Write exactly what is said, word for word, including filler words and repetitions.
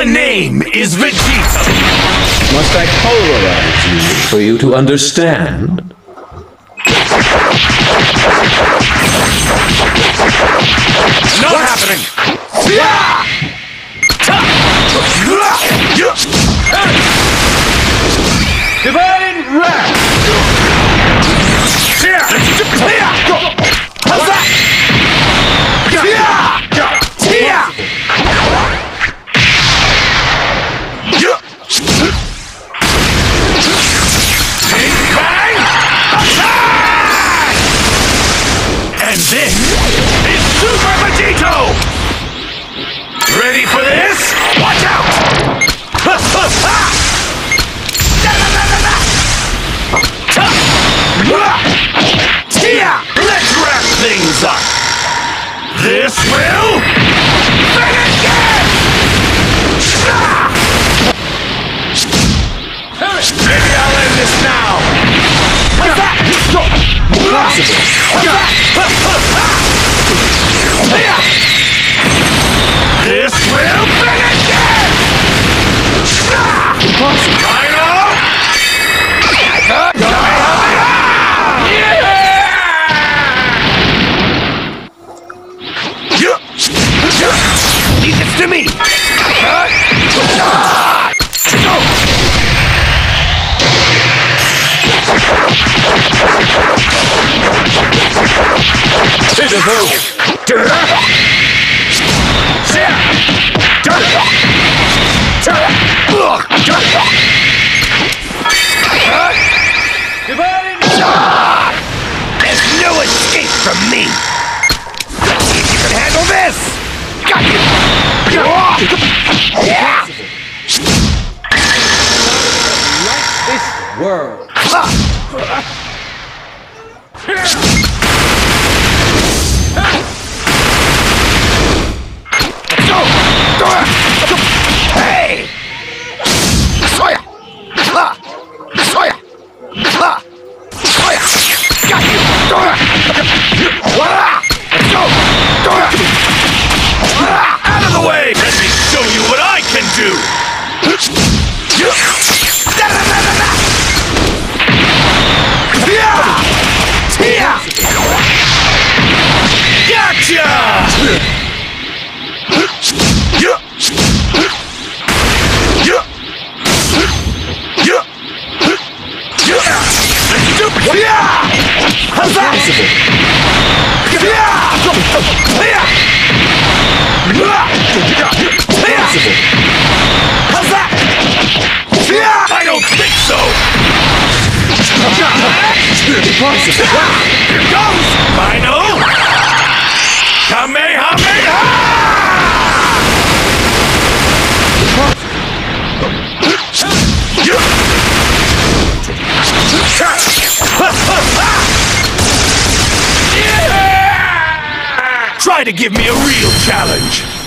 The name is Vegeta. Must I polarize you for you to understand? Not What's happening? Divine wrath! And this is Super Vegito! Ready for this? Watch out! Ha, ha, ha! Tia! Let's wrap things up! This will finish it! Maybe I'll end this now! This will finish it! Final! Leave this to me! Pitiful! There's no escape from me! Let's see if you can handle this! Got you! Yeah. Like this world. Hey! Soya! Soya! Got you! Let's go! Out of the way! Let me show you what I can do! Gotcha! Let's How's that? I don't think so! Here comes! Final! Kamehameha! Try to give me a real challenge!